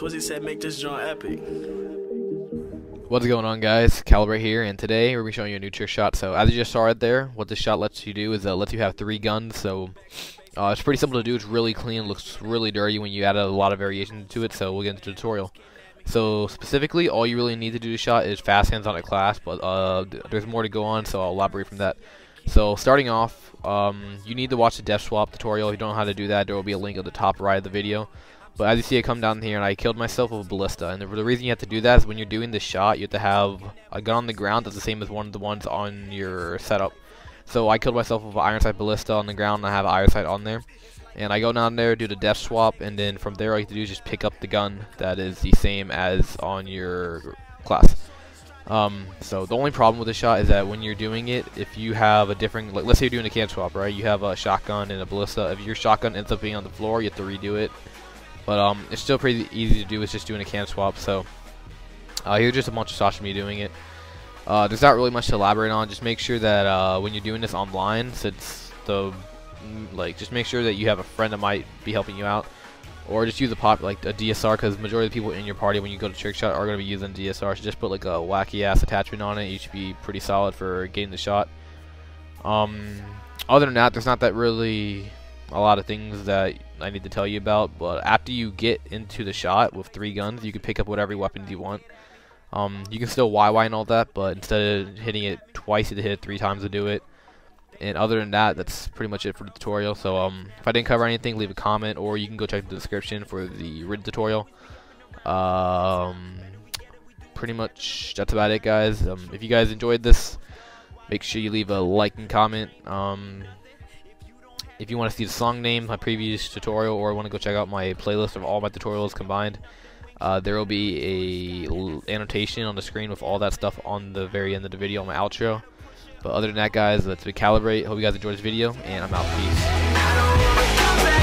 Twizzy said make this joint epic. What's going on, guys? Caliber here, and today we're going to be showing you a new trick shot. So as you just saw right there, what this shot lets you do is it lets you have three guns. So it's pretty simple to do. It's really clean. Looks really dirty when you add a lot of variation to it. So we'll get into the tutorial. So specifically, all you really need to do to shot is fast hands on a class, but there's more to go on, so I'll elaborate from that. So starting off, you need to watch the death swap tutorial. If you don't know how to do that, there will be a link at the top right of the video. But as you see, I come down here and I killed myself with a ballista. And the reason you have to do that is when you're doing this shot, you have to have a gun on the ground that's the same as one of the ones on your setup. So I killed myself with an iron sight ballista on the ground, and I have an iron sight on there. And I go down there, do the death swap, and then from there all you have to do is just pick up the gun that is the same as on your class. So the only problem with this shot is that when you're doing it, if you have a different, like, let's say you're doing a can swap, right? You have a shotgun and a ballista. If your shotgun ends up being on the floor, you have to redo it. But it's still pretty easy to do. It's just doing a can swap. So here's just a bunch of shots of me doing it. There's not really much to elaborate on. Just make sure that when you're doing this online, since the just make sure that you have a friend that might be helping you out, or just use a DSR, because the majority of the people in your party when you go to trick shot are going to be using DSR. So just put like a wacky ass attachment on it. You should be pretty solid for getting the shot. Other than that, there's not that really a lot of things that I need to tell you about. But after you get into the shot with three guns, you can pick up whatever weapons you want. You can still YY and all that, but instead of hitting it twice, you have to hit it three times to do it. And other than that, that's pretty much it for the tutorial. So if I didn't cover anything, leave a comment, or you can go check the description for the written tutorial. Pretty much that's about it, guys. If you guys enjoyed this, make sure you leave a like and comment. If you want to see the song name, my previous tutorial, or want to go check out my playlist of all my tutorials combined, there will be a annotation on the screen with all that stuff on the very end of the video on my outro. But other than that, guys, let's recalibrate. Hope you guys enjoyed this video, and I'm out. Peace.